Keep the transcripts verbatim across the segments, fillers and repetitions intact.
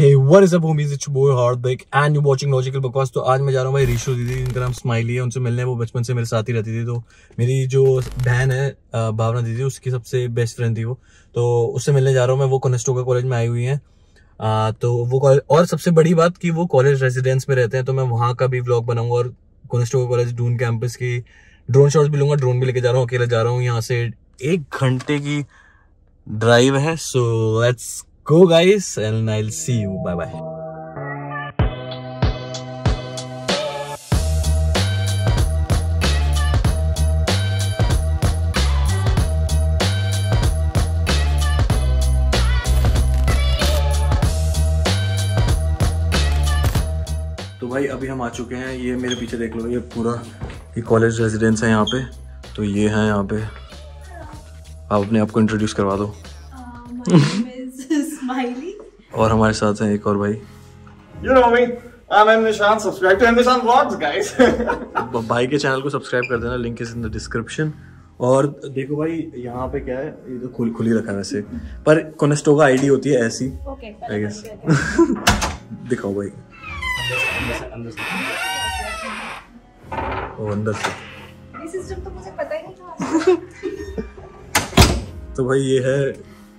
Hey, what is up homies? It's your boy Hardik and you're watching Logical Bakwas। तो आज मैं जा रहा हूँ भाई रीशू दीदी, जिनका नाम स्माइली है, उनसे मिलने। वो बचपन से मेरे साथ ही रहती थी। तो मेरी जो बहन है भावना दीदी, उसकी सबसे बेस्ट फ्रेंड थी वो, तो उससे मिलने जा रहा हूँ मैं। वो कोनेस्टोगा कॉलेज में आई हुई हैं, तो वो कॉलेज, और सबसे बड़ी बात कि वो कॉलेज रेजिडेंस में रहते हैं, तो मैं वहाँ का भी व्लॉग बनाऊँगा। और कोनेस्टोगा कॉलेज डून कैंपस की ड्रोन शॉट्स भी लूँगा। ड्रोन भी लेके जा रहा हूँ, अकेले जा रहा हूँ। यहाँ से एक घंटे की ड्राइव है। So let's go guys and I'll see you, bye bye। तो भाई अभी हम आ चुके हैं। ये मेरे पीछे देख लो, ये पूरा ये कॉलेज रेजिडेंस है यहाँ पे। तो ये है यहाँ पे, आप अपने आप को इंट्रोड्यूस करवा दो। और हमारे साथ हैं एक और भाई, you know me, I'm Nishant, subscribe to Nishant Vlogs guys। भाई के चैनल को सब्सक्राइब कर देना, link is in the description. और देखो भाई यहाँ पे क्या है, ये तो खुल खुली रखा है वैसे, पर कोनेस्टोगा आईडी होती है ऐसी, okay, आई गेस। दिखाओ भाई अंदर से, ओ अंदर से ये सिस्टम तो मुझे पता ही नहीं था। तो भाई ये है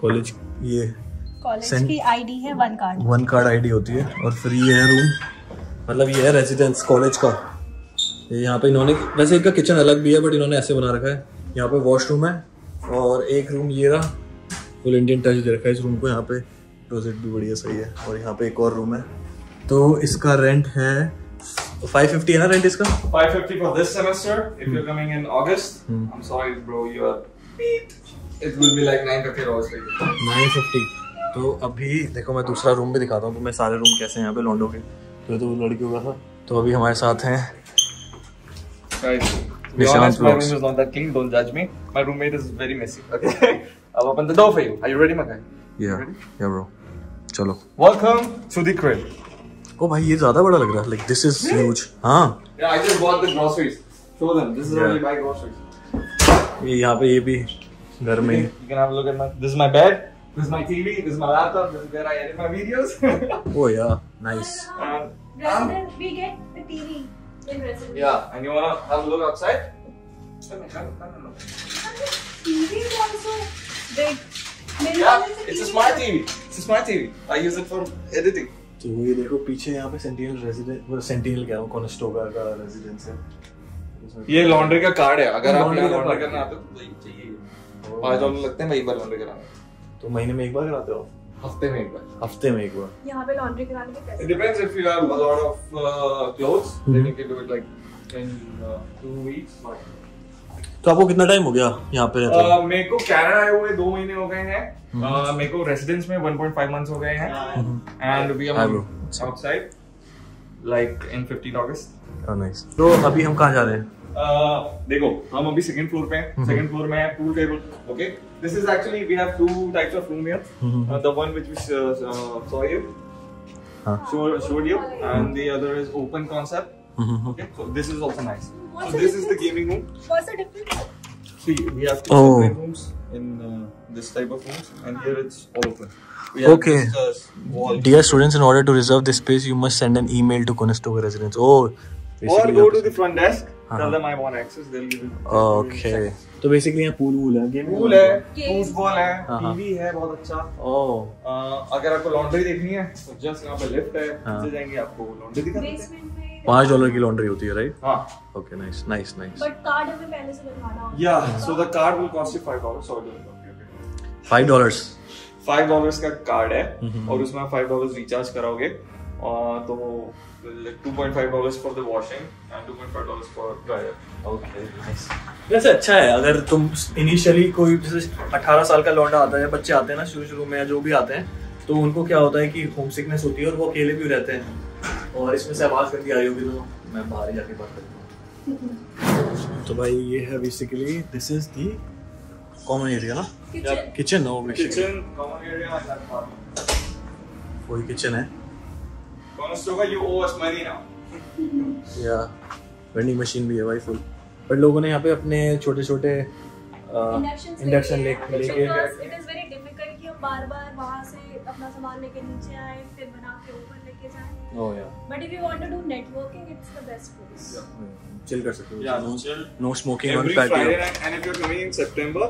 कॉलेज, ये कॉलेज की आईडी है, one card one card ID होती है। और फिर ये है रूम, मतलब ये है रेजिडेंस कॉलेज का। ये यहाँ पे इन्होंने, वैसे इनका किचन अलग भी है, बट इन्होंने ऐसे बना रखा है। यहाँ पे वॉशरूम है और एक रूम ये रहा, फुल इंडियन टच दे रखा है इस रूम को। यहाँ पे क्लोजेट भी बढ़िया सही है। और यहाँ पे एक और रूम है। तो इसका रेंट है फाइव फिफ्टी है ना रेंट इसका, five fifty for this semester. If you are coming in August, I am sorry bro, you are, it will be like nine fifty. तो अभी देखो मैं दूसरा रूम भी दिखाता हूँ तुम्हें, सारे रूम कैसे हैं यहाँ पे लॉन्डो के। तो तो लड़कियों का था। तो अभी हमारे साथ हैं Nishant vlogs. Don't judge me, my roommate is very messy, okay? I'll open the door for you. Are you ready, my guy? Yeah, yeah bro, चलो। Welcome to the crib. ओ भाई ये ज़्यादा बड़ा लग रहा है, like this is huge। हाँ। Yeah, I just bought the groceries. Show them, this is only my groceries। यहाँ पे ये भी घर में। You can have a look at my, this is my bed. This is my T V, this is my laptop, this is where I edit my videos. Oh yeah, nice. And um, we get the T V in residence. Yeah, and you wanna have a look outside? Come on, come on. T V is also big. Yeah, it's a smart T V. It's a smart T V. I use it for editing. तो ये देखो पीछे यहाँ पे sentinel residence, वो sentinel क्या है, Conestoga का रेजिडेंस है। ये लॉन्ड्री का कार्ड है, अगर आप लॉन्ड्री करना आते हो तो ये चाहिए। पाँच डॉलर लगते हैं भाई बार लॉन्ड्री कराने। तो महीने में एक बार कराते हो? हफ्ते में एक बार। हफ्ते में एक बार। यहाँ पे लॉन्ड्री कराने के पैसे। It depends if you have a lot of clothes, then you can do it like in two weeks. तो आपको कितना टाइम हो गया यहाँ पे रहते हो? मेरे को कनाडा आए हुए दो महीने हो गए हैं। मेरे को रेजिडेंस में one point five months हो गए हैं। And we are outside like in fifteenth August. Oh nice. तो अभी हम कहाँ जा रहे हैं? Uh, देखो हम अभी सेकंड फ्लोर पे हैं। सेकंड फ्लोर में है pool table, okay. This is actually, we have two types of room here, the one which we saw you, हां showed you, and the other is open concept, okay. So this is also nice. So this is the gaming room. What's the difference? See we have two separate rooms in this type of rooms and here it's all open, okay. Dear students, in order to reserve this space you must send an email to Conestoga residence और और go to the front desk, tell them I want access, they'll give it. Okay. तो basically यहाँ pool वूल है, game pool है, pool ball है, TV है बहुत अच्छा। ओह। अगर आपको लॉन्ड्री देखनी है तो जस्ट यहाँ पे लिफ्ट है, नीचे जाएंगे आपको लॉन्ड्री दिखा देंगे। पाँच डॉलर की लॉन्ड्री होती है, राइट? हाँ। Okay, nice, nice, nice. But card हमें पहले से बनवाना होगा। Yeah, so the card will cost you five dollars or whatever. Five dollars. Five dollars का कार्ड है और उसमें five dollars रिचार्ज कराओगे। तो two point five dollars for the washing and two point five dollars for dryer. Okay, nice. वैसे अच्छा है अगर तुम इनिशियली कोई, जैसे अठारह साल का लौंडा आता है, बच्चे आते हैं ना शुरू शुरू में, या जो भी आते हैं, तो उनको क्या होता है कि होम सिकनेस होती है और वो अकेले भी रहते हैं। और इसमें से आवाज़ करती आई होगी तो मैं बाहर ही जाके बात करूँगा। तो भाई ये है basically, this is the common area ना, किचन वही किचन है। Conestoga, you owe us money now. Yeah, vending machine भी है भाई full. पर लोगों ने यहाँ पे अपने छोटे-छोटे इंडक्शन लेके, it is very difficult कि हम बार-बार वहाँ से अपना सामान लेके नीचे आए, फिर बना के ऊपर लेके जाए। ओह या। But if you want to do networking, it's the best place. Yeah, chill कर सकते हो। Yeah, no chill, no smoking on Friday night, and if you're coming in September,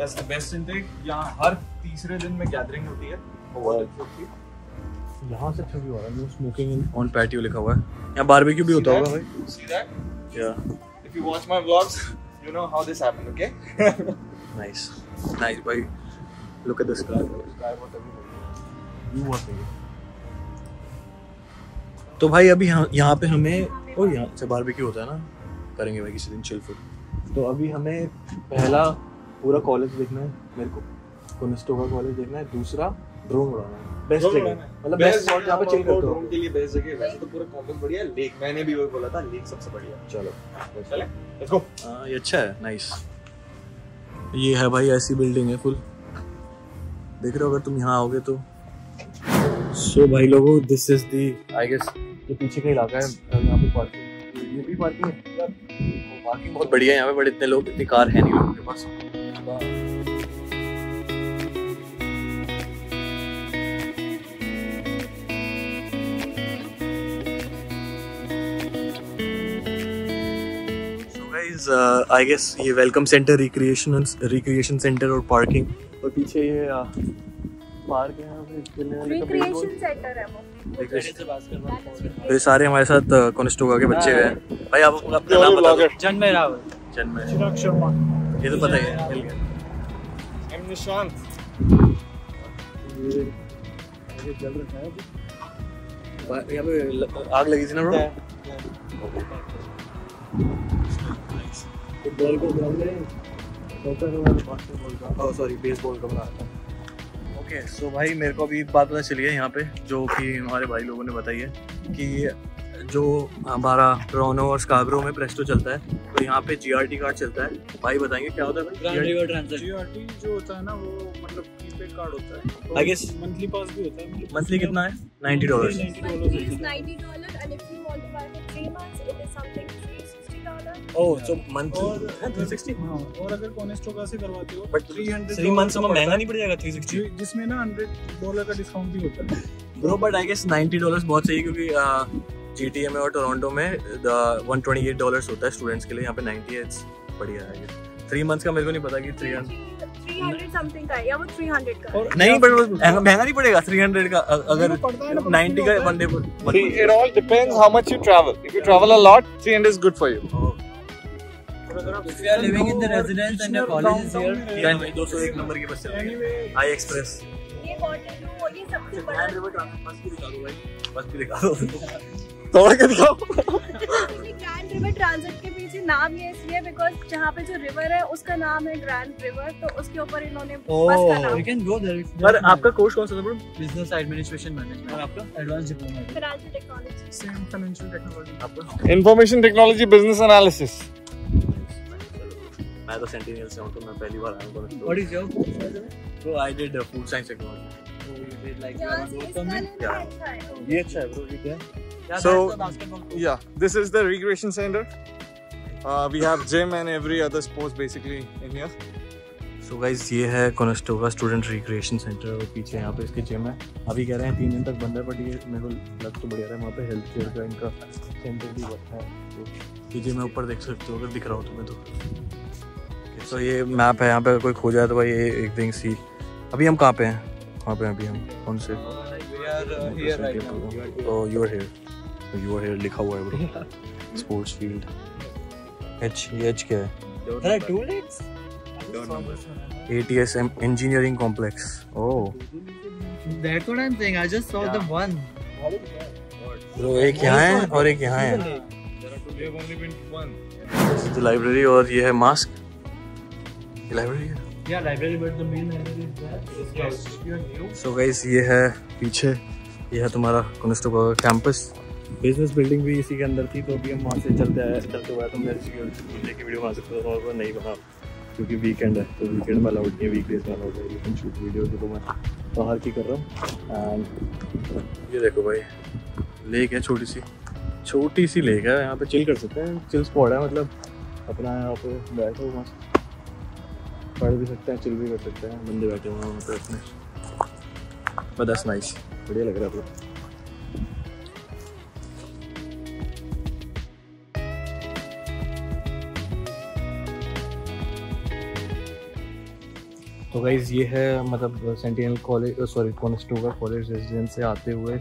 that's the best intake. यहाँ हर तीसरे दिन में gathering होती है। बहुत अच्छी होती है। यहाँ से शुरू हो रहा है, नो स्मोकिंग ऑन पैटियो लिखा हुआ है। यहाँ बारबेक्यू भी होता होगा भाई। See that? Yeah. If you watch my vlogs, you know how this happened, okay? Nice, nice भाई। Look at the sky. You want it? तो भाई अभी यहाँ पे हमें, ओ यहाँ से बारबेक्यू होता है ना, करेंगे भाई किसी दिन चिल फूड। तो अभी हमें पहला पूरा कॉलेज देखना है, मेरे को कोनेस्टोगा कॉलेज देखना है, दूसरा ड्रोन उड़ाना है। बेस्ट जगह, मतलब बेस्ट स्पॉट जहां पे चिल करते हो। ड्रोन के लिए बेस्ट जगह। वैसे तो पूरा कॉम्प्लेक्स बढ़िया है, लेक मैंने भी वही बोला था, लेक सबसे बढ़िया। चलो चले, लेट्स गो। हां ये अच्छा है, नाइस। ये है भाई, ऐसी बिल्डिंग है फुल, देख रहे हो अगर तुम यहां आओगे तो। सो भाई लोगों, this is the, I guess ये पीछे का इलाका है, यहां पे पार्किंग, ये भी पार्किंग है यार, पार्किंग बहुत बढ़िया है यहां पे। बड़े इतने लोग, इतनी कार है नहीं लोगों के पास। आई uh, गेस ये welcome centre, recreation recreation centre और पार्किंग, और पीछे ये पार्क है, रिक्रिएशन सेंटर है वो। तो ये सारे हमारे साथ कोनेस्टोगा के बच्चे हैं भाई। आप अपना नाम बताओ। जन्मय राव। जन्मय शिरक शर्मा। ये तो पता ही है, मिल गया। एम निशांत। ये ये जल रहा है अभी, यहां पे आग लगी थी ना ब्रो। फुटबॉल को ग्राउंड में डॉक्टर हमारे बास्केटबॉल का, ओह सॉरी बेसबॉल का बनाता है। ओके सो भाई, मेरे को अभी बात पता चली है यहाँ पे, जो कि हमारे भाई लोगों ने बताई है कि जो हमारा रोनो और स्कार्ब्रो में प्रेस्टो चलता है, तो यहाँ पे जीआरटी कार्ड चलता है। भाई बताएंगे क्या होता है? Grand river transfer. जीआरटी जो होता है ना, वो मतलब प्रीपेड कार्ड होता है, आई गेस मंथली पास भी होता है। मंथली कितना है? Ninety dollar. Ninety dollar and if you want to buy for three months it is something. Oh so month three sixty. हां, और अगर कोनेस्टोगा से करवाते हो but three hundred three months में महंगा नहीं पड़ जाएगा? थ्री सिक्सटी जिसमें ना हंड्रेड डॉलर का डिस्काउंट भी होता है bro. But I guess ninety dollar बहुत सही, क्योंकि जीटीए में और टोरंटो में the one twenty eight dollar होता है स्टूडेंट्स के लिए, यहां पे नाइंटी एट बढ़िया है। थ्री मंथ्स का मेरे को नहीं पता कि थ्री हंड्रेड समथिंग का है या वो थ्री हंड्रेड का नहीं, बट महंगा नहीं पड़ेगा थ्री हंड्रेड का अगर नाइंटी का one day. It all depends how much you travel. If you travel a lot three hundred is good for you. If you are living in the residence and the college is here, then two o one number की बस चलती है, I express. ये hotel वो ये सबसे बड़ा बस भी दिखा दो भाई, बस भी दिखा दो, तोड़ के दिखाओ। ग्रैंड रिवर ट्रांजिट के पीछे नाम ये इसलिए बिकॉज़ जहां पे जो रिवर है उसका नाम है ग्रैंड रिवर, तो उसके ऊपर इन्होंने बस का नाम। You can go there. पर आपका कोर्स कौन सा था ब्रो? Business administration management. और आपका advance diploma financial technology. Same financial technology. आपका इंफॉर्मेशन टेक्नोलॉजी बिजनेस एनालिसिस। मैं तो सेंटिनल से हूं, तो मैं पहली बार आया हूं। What is your course? So I did food science technology. So we did like यार, ये अच्छा है ब्रो। ये क्या है? So yeah, this is the recreation centre. We have gym and every other sports basically in here. So guys, ये है Conestoga student recreation centre, और पीछे यहाँ पे इसके जिम है। अभी कह रहे हैं तीन दिन तक बंद है, बट ये मेरे को लग तो बढ़िया रहा है। वहाँ पे हेल्थ केयर का इनका सेंटर भी बनता है। ये जिम है, ऊपर देख सकते हो अगर दिख रहा हो तुम्हें तो। तो ये मैप है यहाँ पे, अगर कोई खो जाए तो भाई ये एक थिंग सी। अभी हम कहाँ पे हैं? वहाँ पे अभी हम कौन से? तो you are here, you are here लिखा हुआ है bro. Sports field. H H क्या है? अरे to let's. ATSM engineering complex. Oh. That's what I'm saying. I just saw the one. Bro एक यहाँ है और एक यहाँ है। This is the library और ये है mosque. लाइब्रेरी है। या library, but the main library है। सो गाइस, ये है पीछे, ये है तुम्हारा कोनेस्टोगा कैंपस। बिजनेस बिल्डिंग भी इसी के अंदर थी, तो अभी हम वहाँ से चलते आए चलते हुए। तो मैं सिक्योरिटी की वीडियो बना सकता हूँ और नहीं बना, क्योंकि वीकेंड है, तो वीकेंड में अलाउड नहीं है, वीकडेज में अलाउड है। यू कैन शूट वीडियो, तो मैं बाहर की कर रहा हूँ। एंड ये देखो भाई, लेक है, छोटी सी छोटी सी लेक है। यहाँ पे चिल कर सकते हैं, चिल स्पॉट है, मतलब अपना यहाँ पे बैठो, मस्त पढ़ भी सकते हैं, चिल भी कर सकते हैं, बंदे बैठे हुए हैं अपने। but that's nice. बढ़िया लग रहा है आपको? तो गाइज़ ये है मतलब Centennial college sorry Conestoga college residence से आते हुए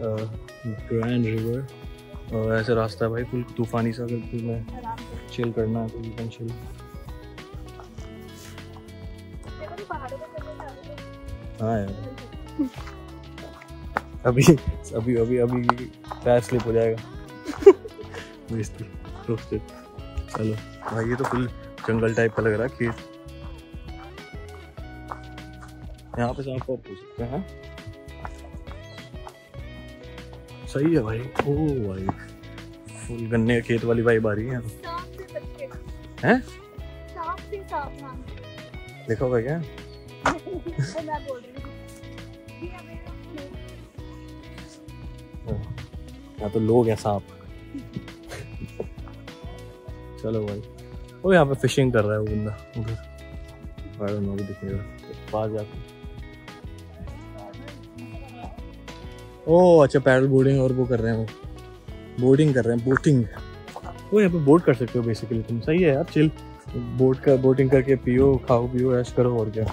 ग्रैंड रिवर ऐसा रास्ता भाई फुल तूफानी सा बिल्कुल में चिल करना है तो एकदम चिल। हाँ यार अभी अभी अभी अभी पैर स्लिप हो जाएगा रोस्टेड। चलो भाई ये तो फुल जंगल टाइप का लग रहा है कि यहाँ पे आप पूछ सकते हैं। सही है भाई। ओ भाई फुल गन्ने के खेत वाली वाइब आ रही है। हैं? सांप से सांप हाँ। देखा होगा क्या? मैं बोल रही हूँ। यहाँ तो लोग हैं सांप। चलो भाई। वो यहाँ पे फिशिंग कर रहा है वो बंदा उधर। आई डोंट नो दिखेगा बाज जाके। ओह अच्छा पैडल बोर्डिंग और वो कर रहे हैं वो बोर्डिंग कर रहे हैं बोटिंग। वो यहाँ पे बोट कर सकते हो बेसिकली तुम। सही है यार चिल बोट का बोटिंग करके पियो खाओ पियो ऐश करो और क्या।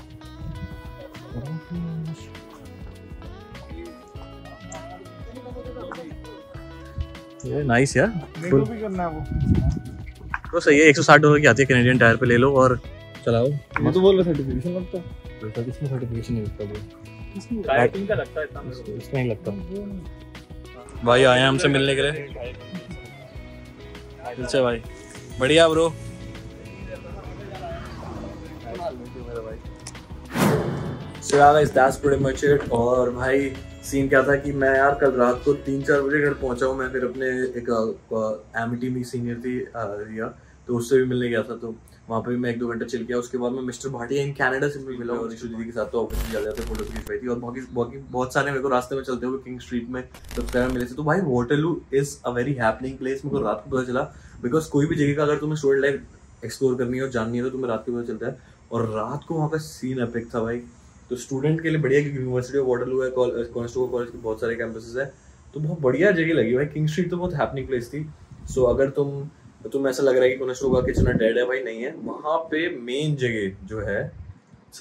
ये नाइस यार मेरे भी करना है वो तो। सही है एक सौ साठ डॉलर की आती है कैनेडियन टायर पे ले लो और चलाओ। मैं तो बोल रहा सर्टिफिकेशन लगता है बेटा किसमें सर्टिफिकेशन नहीं लगता बोल राइटिंग का लगता है इतना इसमें ही लगता हूँ। भाई आए हमसे मिलने के लिए। अच्छा भाई बढ़िया bro. So guys that's pretty much it. और भाई सीन क्या था कि मैं यार कल रात को तीन चार बजे घर पहुँचा हूँ मैं। फिर अपने एक एमिटी में सीनियर थी रिया तो उससे भी मिलने गया था तो वहाँ पे भी मैं एक दो घंटा चिल किया। उसके बाद मैं मिस्टर भाटिया इन कनाडा से भी मिला और ऋषु दीदी के साथ तो ऑब्वियसली ज्यादा जाते फोटो खींच पाई थी। और बाकी बाकी बहुत सारे मेरे को रास्ते में चलते हुए किंग स्ट्रीट में सब्सक्राइबर मिले थे। तो भाई Waterloo is a very happening place मेरे को रात को पता चला। बिकॉज कोई भी जगह का अगर तुम्हें स्टूडेंट लाइफ एक्सप्लोर करनी है और जाननी है तो तुम्हें रात को पता चलता है। और रात को वहाँ का सीन एपिक था भाई। तो स्टूडेंट के लिए बढ़िया क्योंकि यूनिवर्सिटी ऑफ वाटरलू है कॉनेस्टोगा कॉलेज के बहुत सारे कैंपसेस है तो बहुत बढ़िया जगह लगी भाई। किंग स्ट्रीट तो बहुत हैपनिंग प्लेस थी। सो अगर तुम तो तुम्हें ऐसा लग रहा है कि कोनेस्टोगा किचन डेड है भाई नहीं है। वहाँ पे मेन जगह जो है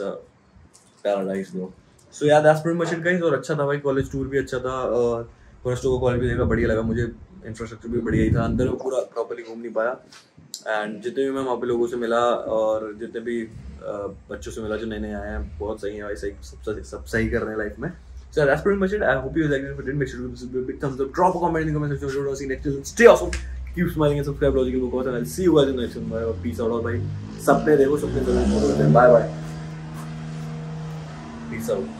पैराडाइज लो। सो यार that's pretty much it guys. और अच्छा था भाई कॉलेज टूर भी अच्छा था। कोनेस्टोगा कॉलेज भी देखा बढ़िया लगा मुझे। इंफ्रास्ट्रक्चर भी बढ़िया ही था। अंदर में पूरा प्रॉपरली घूम नहीं पाया। एंड जितने भी मैं वहाँ पे लोगों से मिला और जितने भी बच्चों से मिला जो नए नए आए हैं बहुत सही है भाई। सही सब सब सही कर रहे हैं लाइफ में। So that's pretty much it. I hope you guys liked this video. Make sure to give this video a big thumbs up. Drop a comment in the comment section. I'll see you next time. Stay awesome. Keep smiling and subscribe Logical Bakwas and I'll see you guys in the next one. Peace out और भाई सपने देखो सपने देखो। Bye bye. Peace out.